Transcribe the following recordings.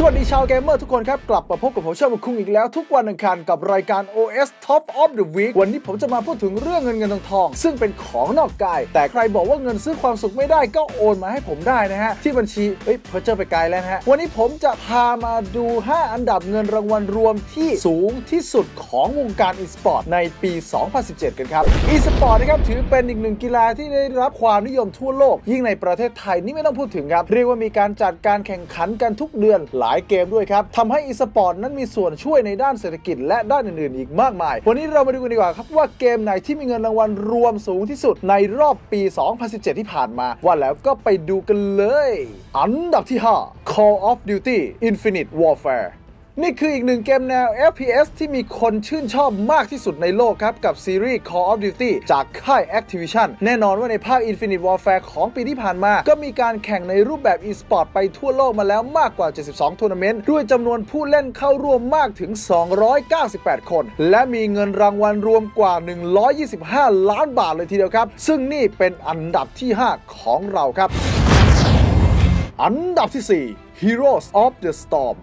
สวัสดีชาวเกมเมอร์ทุกคนครับกลับมาพบกับผมเชื่อมคุ้งอีกแล้วทุกวันอังคารกับรายการ OS Top of the Week วันนี้ผมจะมาพูดถึงเรื่องเงินทองซึ่งเป็นของนอกกายแต่ใครบอกว่าเงินซื้อความสุขไม่ได้ก็โอนมาให้ผมได้นะฮะที่บัญชีเพอเจอไปไกลแล้วนะฮะวันนี้ผมจะพามาดู5อันดับเงินรางวัลรวมที่สูงที่สุดของวงการ eSports ในปี 2017 กันครับ eSports นะครับถือเป็นอีกหนึ่งกีฬาที่ได้รับความนิยมทั่วโลกยิ่งในประเทศไทยนี่ไม่ต้องพูดถึงครับเรียกว่ามีการจัดการแข่งขันกันทุกเดือนหลายเกมด้วยครับทำให้ eSports นั้นมีส่วนช่วยในด้านเศรษฐกิจและด้านอื่นๆอีกมากมายวันนี้เรามาดูกันดีกว่าครับว่าเกมไหนที่มีเงินรางวัลรวมสูงที่สุดในรอบปี 2017 ที่ผ่านมาว่าแล้วก็ไปดูกันเลยอันดับที่ 5 Call of Duty Infinite Warfareนี่คืออีกหนึ่งเกมแนว FPS ที่มีคนชื่นชอบมากที่สุดในโลกครับกับซีรีส์ Call of Duty จากค่าย Activision แน่นอนว่าในภาค Infinite Warfare ของปีที่ผ่านมาก็มีการแข่งในรูปแบบ eSports ไปทั่วโลกมาแล้วมากกว่า 72 ทัวร์นาเมนต์ด้วยจำนวนผู้เล่นเข้าร่วมมากถึง 298 คนและมีเงินรางวัลรวมกว่า 125 ล้านบาทเลยทีเดียวครับซึ่งนี่เป็นอันดับที่ 5 ของเราครับอันดับที่ 4 Heroes of the Storm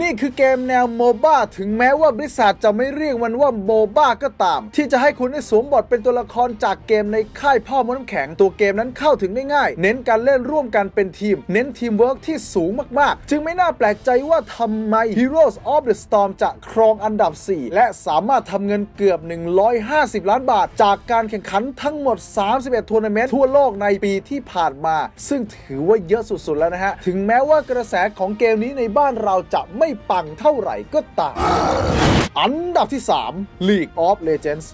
นี่คือเกมแนวโมบ้าถึงแม้ว่าบริษัทจะไม่เรียกมันว่าโมบ้าก็ตามที่จะให้คุณได้สวมบทเป็นตัวละครจากเกมในค่ายพ่อมดน้ำแข็งตัวเกมนั้นเข้าถึงได้ง่ายเน้นการเล่นร่วมกันเป็นทีมเน้นทีมเวิร์กที่สูงมากๆจึงไม่น่าแปลกใจว่าทำไม Heroes of the Storm จะครองอันดับ 4 และสามารถทำเงินเกือบ150 ล้านบาทจากการแข่งขันทั้งหมด 31 ทัวร์นาเมนต์ทั่วโลกในปีที่ผ่านมาซึ่งถือว่าเยอะสุดๆแล้วนะฮะถึงแม้ว่ากระแสของเกมนี้ในบ้านเราจะไม่ปังเท่าไหร่ก็ตามอันดับที่ 3 League of Legends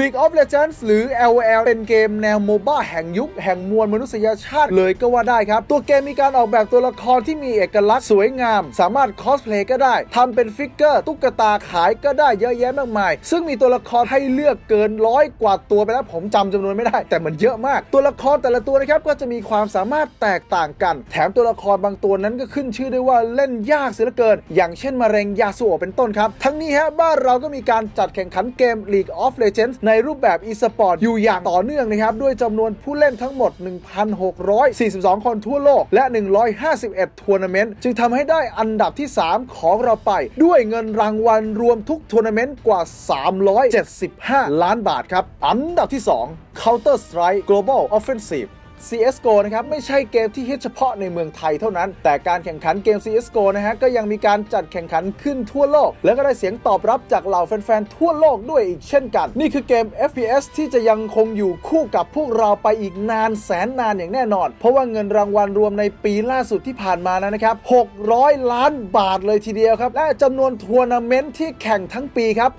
League of Legends หรือ LOL เป็นเกมแนวโมบ้าแห่งยุคแห่งมวลมนุษยชาติเลยก็ว่าได้ครับตัวเกมมีการออกแบบตัวละครที่มีเอกลักษณ์สวยงามสามารถคอสเพลย์ก็ได้ทำเป็นฟิกเกอร์ตุ๊กตาขายก็ได้เยอะแยะมากมายซึ่งมีตัวละครให้เลือกเกินร้อยกว่าตัวไปแล้วผมจำจำนวนไม่ได้แต่มันเยอะมากตัวละครแต่ละตัวนะครับก็จะมีความสามารถแตกต่างกันแถมตัวละครบางตัวนั้นก็ขึ้นชื่อได้ว่าเล่นยากเสียเหลือเกินอย่างเช่นมะเร็งยาสูบเป็นต้นครับทั้งนี้ฮะบ้านเราก็มีการจัดแข่งขันเกม League of Legendsในรูปแบบ eSports อยู่อย่างต่อเนื่องนะครับด้วยจำนวนผู้เล่นทั้งหมด 1,642 คนทั่วโลกและ 151 ทัวร์นาเมนต์จึงทำให้ได้อันดับที่ 3 ของเราไปด้วยเงินรางวัลรวมทุกทัวร์นาเมนต์กว่า 375 ล้านบาทครับอันดับที่ 2 Counter Strike Global Offensive CSGO นะครับไม่ใช่เกมที่ฮิตเฉพาะในเมืองไทยเท่านั้นแต่การแข่งขันเกม CSGO นะฮะก็ยังมีการจัดแข่งขันขึ้นทั่วโลกและก็ได้เสียงตอบรับจากเหล่าแฟนๆทั่วโลกด้วยอีกเช่นกันนี่คือเกม FPS ที่จะยังคงอยู่คู่กับพวกเราไปอีกนานแสนนานอย่างแน่นอนเพราะว่าเงินรางวัลรวมในปีล่าสุดที่ผ่านมานะครับ600 ล้านบาทเลยทีเดียวครับและจำนวนทัวร์นาเมนต์ที่แข่งทั้งปีครับ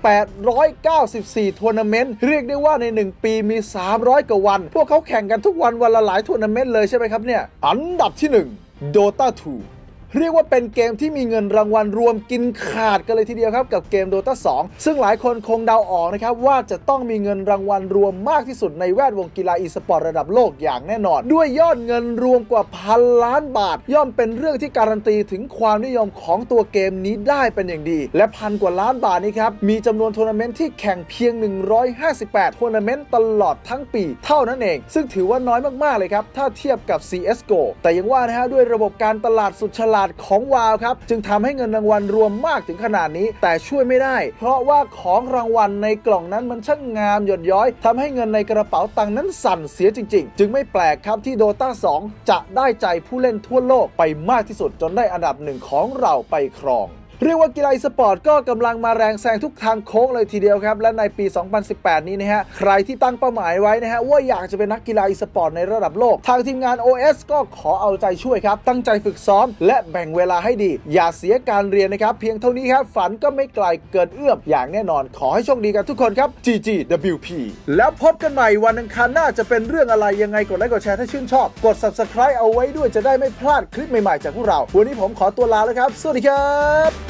894 ทัวร์นาเมนต์เรียกได้ว่าใน1ปีมี300กว่าวันพวกเขาแข่งกันทุกวันละหลายทัวร์นาเมนต์เลยใช่ไหมครับเนี่ยอันดับที่ 1 Dota 2เรียกว่าเป็นเกมที่มีเงินรางวัลรวมกินขาดกันเลยทีเดียวครับกับเกม Dota 2 ซึ่งหลายคนคงเดาออกนะครับว่าจะต้องมีเงินรางวัลรวมมากที่สุดในแวดวงกีฬา eSports ระดับโลกอย่างแน่นอนด้วยยอดเงินรวมกว่า1,000 ล้านบาทย่อมเป็นเรื่องที่การันตีถึงความนิยมของตัวเกมนี้ได้เป็นอย่างดีและ1,000 กว่าล้านบาทนี้ครับมีจำนวนทัวร์นาเมนต์ที่แข่งเพียง158 ทัวร์นาเมนต์ตลอดทั้งปีเท่านั้นเองซึ่งถือว่าน้อยมากๆเลยครับถ้าเทียบกับ CS:GO แต่ยังว่านะฮะด้วยระบบการตลาดสุดฉลาดของวาวครับจึงทำให้เงินรางวัลรวมมากถึงขนาดนี้แต่ช่วยไม่ได้เพราะว่าของรางวัลในกล่องนั้นมันช่างงามหยดย้อยทำให้เงินในกระเป๋าตังค์นั้นสั่นเสียจริงๆจึงไม่แปลกครับที่ Dota 2 จะได้ใจผู้เล่นทั่วโลกไปมากที่สุดจนได้อันดับ 1ของเราไปครองเรียกว่ากีฬา eSports ก็กำลังมาแรงแซงทุกทางโค้งเลยทีเดียวครับและในปี 2018 นี้นะฮะใครที่ตั้งเป้าหมายไว้นะฮะว่าอยากจะเป็นนักกีฬา eSports ในระดับโลกทางทีมงาน OS ก็ขอเอาใจช่วยครับตั้งใจฝึกซ้อมและแบ่งเวลาให้ดีอย่าเสียการเรียนนะครับเพียงเท่านี้ครับฝันก็ไม่ไกลเกินเอื้อมอย่างแน่นอนขอให้โชคดีกันทุกคนครับ GGWP แล้วพบกันใหม่วันอังคารหน้าจะเป็นเรื่องอะไรยังไงกดไลค์กดแชร์ถ้าชื่นชอบกด Subscribe เอาไว้ด้วยจะได้ไม่พลาดคลิปใหม่ๆจากพวกเราวันนี้ผมขอตัวลาแล้วครับสวัสดีครับ